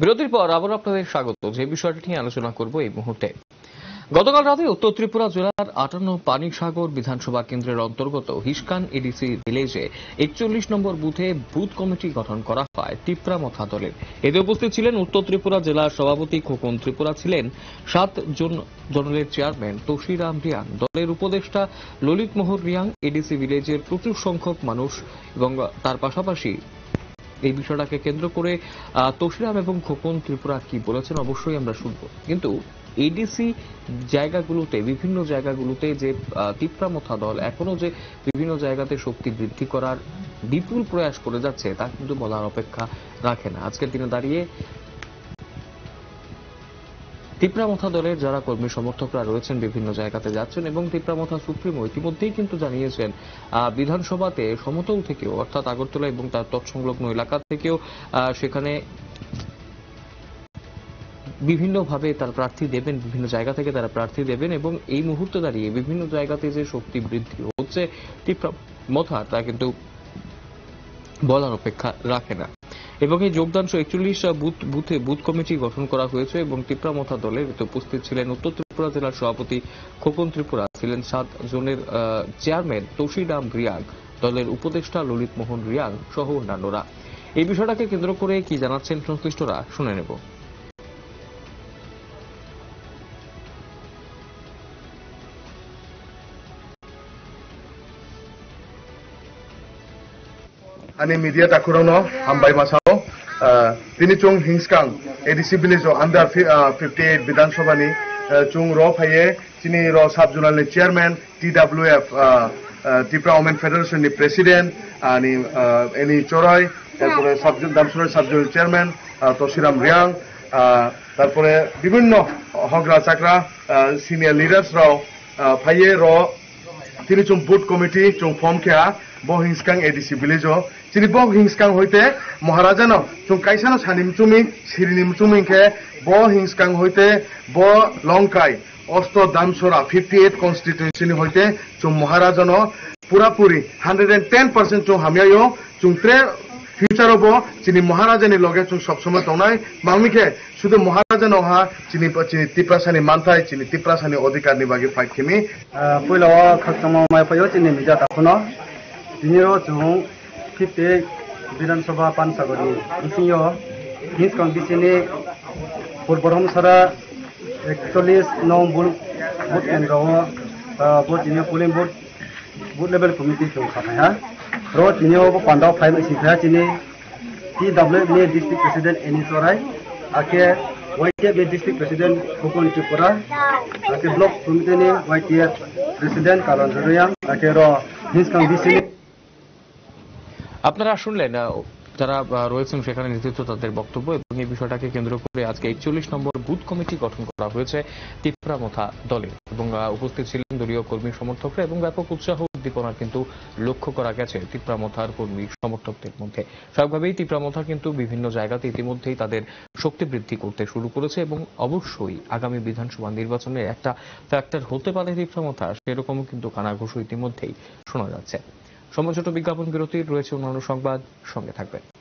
বিরতির পর আবার আপনাদের স্বাগত। যে বিষয়টি নিয়ে আলোচনা করব এই মুহূর্তে, গতকাল রাতে উত্তর ত্রিপুরা জেলার 58 পানিসাগর বিধানসভা কেন্দ্রের অন্তর্গত হিসকান এডিসি ভিলেজে 41 নম্বর বুথে বুথ কমিটি গঠন করা হয় টিপ্রা মথা দলের। এতে উপস্থিত ছিলেন উত্তর ত্রিপুরা জেলার সভাপতি খোকন ত্রিপুরা, ছিলেন 7 জন দলের চেয়ারম্যান তপশ্রী রামরিয়াং, দলের উপদেষ্টা ললিত মোহর রিয়াং। এডিসি ভিলেজের প্রচুর সংখ্যক মানুষ এবং তার পাশাপাশি এই বিষয়টাকে কেন্দ্র করে তপশ্রী এবং খোকন ত্রিপুরা কি বলেছেন অবশ্যই আমরা শুনব। কিন্তু এডিসি জায়গাগুলোতে, বিভিন্ন জায়গাগুলোতে যে টিপ্রা মথা দল এখনো যে বিভিন্ন জায়গাতে শক্তি বৃদ্ধি করার বিপুল প্রয়াস করে যাচ্ছে তা কিন্তু বলার অপেক্ষা রাখে না। আজকের দিনে দাঁড়িয়ে টিপ্রা মথা দলের যারা কর্মী সমর্থকরা রয়েছেন বিভিন্ন জায়গাতে যাচ্ছেন এবং টিপ্রা মথা সুপ্রিমো ইতিমধ্যেই কিন্তু জানিয়েছেন বিধানসভাতে সমতল থেকেও, অর্থাৎ আগরতলা এবং তার তৎসংলগ্ন এলাকা থেকেও সেখানে বিভিন্নভাবে তার প্রার্থী দেবেন, বিভিন্ন জায়গা থেকে তারা প্রার্থী দেবেন। এবং এই মুহূর্তে দাঁড়িয়ে বিভিন্ন জায়গাতে যে শক্তি বৃদ্ধি হচ্ছে টিপ্রা মথা, তা কিন্তু বলার অপেক্ষা রাখে না। এবং এই যোগদান 41 বুথে বুথ কমিটি গঠন করা হয়েছে এবং টিপ্রা মথা দলের উপস্থিত ছিলেন উত্তর ত্রিপুরা জেলার সভাপতি খোকন ত্রিপুরা, ছিলেন 7 জনের চেয়ারম্যান তপশ্রী রিয়াং, দলের উপদেষ্টা ললিত মোহন রিয়াং সহ অন্যান্যরা। এই বিষয়টাকে কেন্দ্র করে কি জানাচ্ছেন সংশ্লিষ্টরা শুনে নেব। Ani media takurono hambai masao tini chung hingskang edisi village under 58 Vidhan Sabha ni chung ro phaye tini ro sabjunal ni chairman TWF Tipra Women Federation ni president ani any choroi tarpore sabjun damsor sabjun chairman Toshiram Riang tarpore bibhinno hogra chakra senior leaders ro phaye ro tini chung board committee chung form kya bo hingskang edisi village ho Chini Bog Hingskang Hoite, Moharajano, Tum Kaisano Sanimtumi, Sirinimtuminke, Bo Hingskang Hoite, Bo Longkai, Osto Damsora, 58 constituency Hoite, Tum Moharajano, Purapuri, 110% to Hamayo, Tum Tre Future Bo, Chini Moharajani Logatum Shopsomatonai, Mamike, Sudo Moharajanoha, Chini Tiprasani Mantai, Chini Tiprasani Odikani Bagifai Kimi, Pula Kakama Mayotin Mijatakono, Dinero to Tipek Bidansabha Pansagori, Isiyo, Hinskan Bichini, Purborom Sara, 41 Boot and Row, Boot in your Pulling Boot Level Committee to Kapaya, Road in your Panda Private Sipatini, TWA District President Enisorai, Ake, YTF District President Khokon Tripura, Ake Block Pumitini, YTF President Kalonzoria, Ake Ro, Hinskan Bichini. আপনারা শুনলেন যারা রয়েছেন সেখানে নেতৃত্ব তাদের বক্তব্য এবং এই বিষয়টাকে কেন্দ্র করে আজকে 41 নম্বর বুথ কমিটি গঠন করা হয়েছে টিপ্রা মথা দলের এবং উপস্থিত ছিলেন দলীয় কর্মী সমর্থকরা এবং ব্যাপক উৎসাহ উদ্দীপনা কিন্তু লক্ষ্য করা গেছে টিপ্রা মথার কর্মী সমর্থকদের মধ্যে। স্বাভাবিকভাবেই টিপ্রা মথা কিন্তু বিভিন্ন জায়গাতে ইতিমধ্যেই তাদের শক্তি বৃদ্ধি করতে শুরু করেছে এবং অবশ্যই আগামী বিধানসভা নির্বাচনের একটা ফ্যাক্টর হতে পারে টিপ্রা মথা, সেরকমও কিন্তু কানাঘুষো ইতিমধ্যেই শোনা যাচ্ছে। সময় ছোট বিজ্ঞাপন বিরতির রয়েছে অন্যান্য সংবাদ, সঙ্গে থাকবেন।